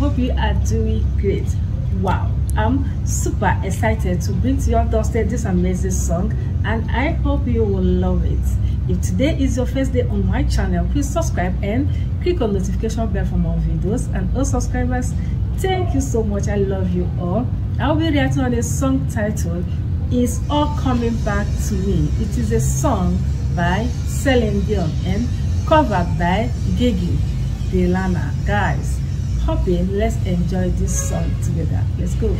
hope you are doing great. Wow, I'm super excited to bring to your doorstep this amazing song, and I hope you will love it. If today is your first day on my channel, please subscribe and click on notification bell for more videos. And all subscribers, thank you so much. I love you all. I'll be reacting on a song titled "It's All Coming Back to Me." It is a song by Celine Dion and covered by Gigi De Lana. Guys, hoping let's enjoy this song together. Let's go.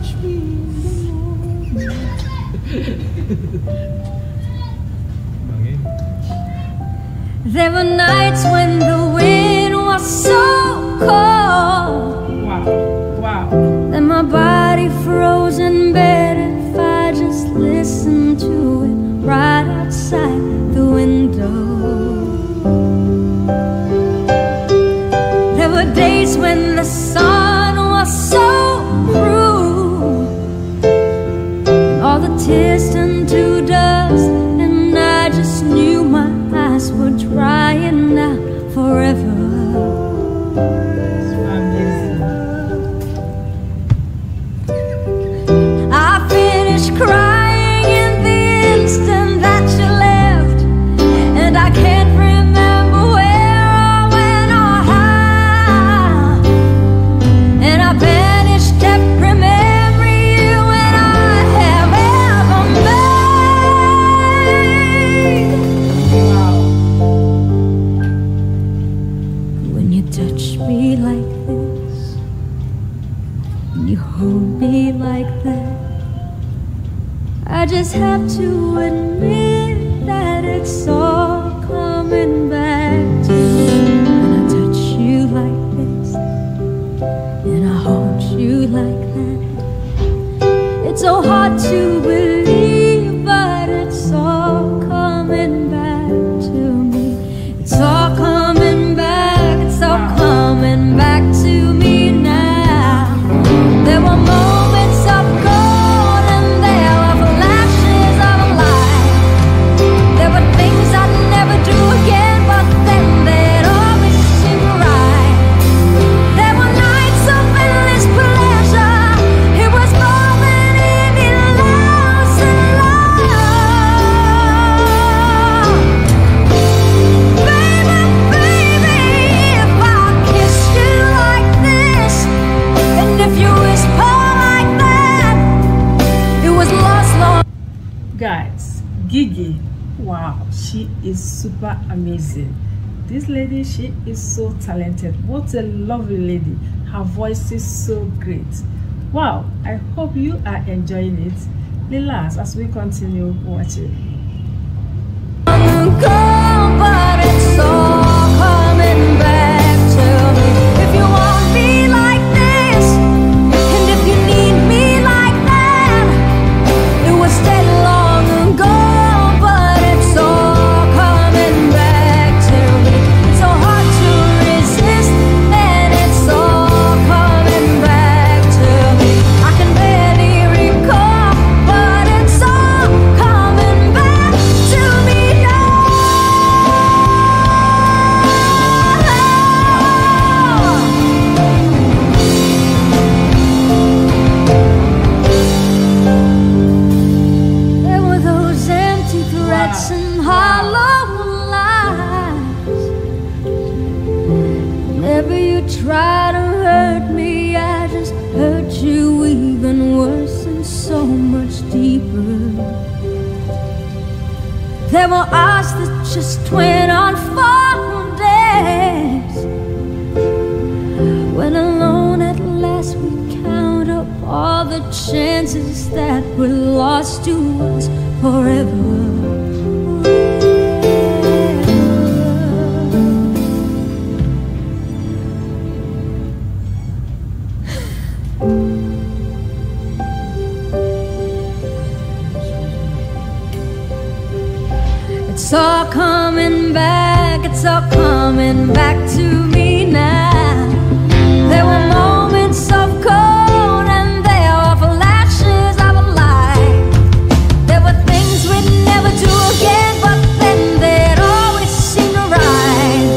Touch me. There were nights when the wind was so cold. Wow, wow. That my body froze in bed if I just listened to it right outside the window. There were days when the sun was so cruel, and all the tears turned to dust, and I just knew my were drying out forever. I finished crying in the instant that you left, and I can't remember where or when or how. And I banished every memory you and I have ever made. Wow. Touch me like this, and you hold me like that. I just have to admit that it's all coming back to me. When I touch you like this, and I hold you like that, it's so hard to believe, but it's all coming back to me. It's all coming. Guys, Gigi, wow, she is super amazing. This lady, she is so talented. What a lovely lady. Her voice is so great. Wow, I hope you are enjoying it. Relax as we continue watching. Try to hurt me, I just hurt you even worse and so much deeper. There were hours that just went on for days, when alone at last we count up all the chances that were lost to us forever. It's all coming back, it's all coming back to me now. There were moments of cold, and there were flashes of light. There were things we'd never do again, but then they'd always seem right.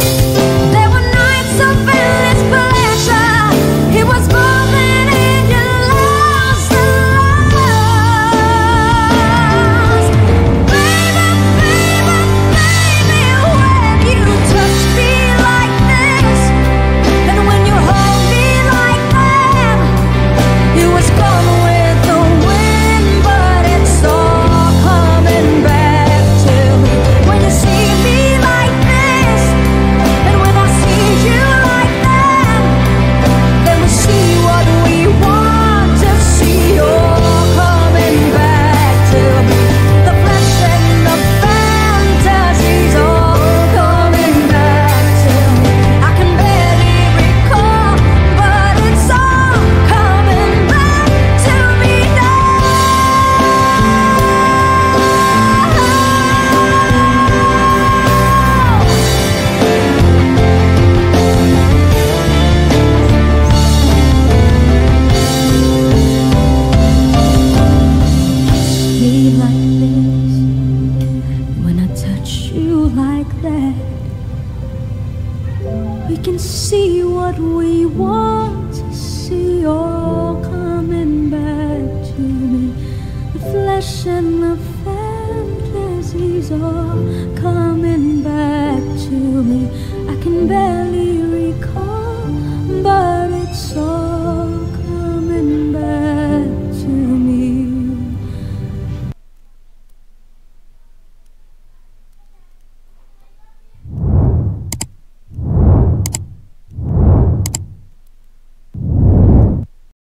ocean of fantasies all coming back to me. I can barely